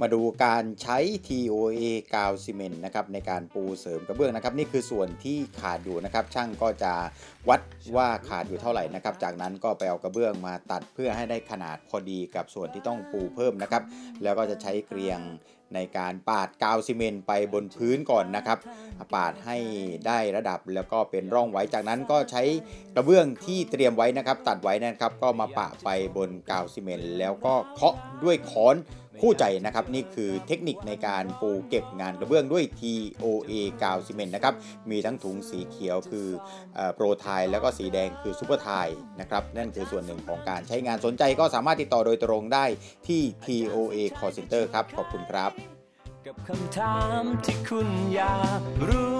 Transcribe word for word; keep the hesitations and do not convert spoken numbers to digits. มาดูการใช้ ที โอ เอ กาวซีเมนต์นะครับในการปูเสริมกระเบื้องนะครับนี่คือส่วนที่ขาดอยู่นะครับช่างก็จะวัดว่าขาดอยู่เท่าไหร่นะครับจากนั้นก็ไปเอากระเบื้องมาตัดเพื่อให้ได้ขนาดพอดีกับส่วนที่ต้องปูเพิ่มนะครับแล้วก็จะใช้เกลียงในการปาดกาวซีเมนต์ไปบนพื้นก่อนนะครับปาดให้ได้ระดับแล้วก็เป็นร่องไว้จากนั้นก็ใช้กระเบื้องที่เตรียมไว้นะครับตัดไว้นะครับก็มาปะไปบนกาวซีเมนต์แล้วก็เคาะด้วยค้อนคู่ใจนะครับนี่คือเทคนิคในการปูเก็บงานกระเบื้องด้วย ที โอ เอ กาวซีเมนต์นะครับมีทั้งถุงสีเขียวคือโปรไทล์แล้วก็สีแดงคือซูเปอร์ไทล์นะครับนั่นคือส่วนหนึ่งของการใช้งานสนใจก็สามารถติดต่อโดยตรงได้ที่ ที โอ เอ Call Center ครับขอบคุณครับ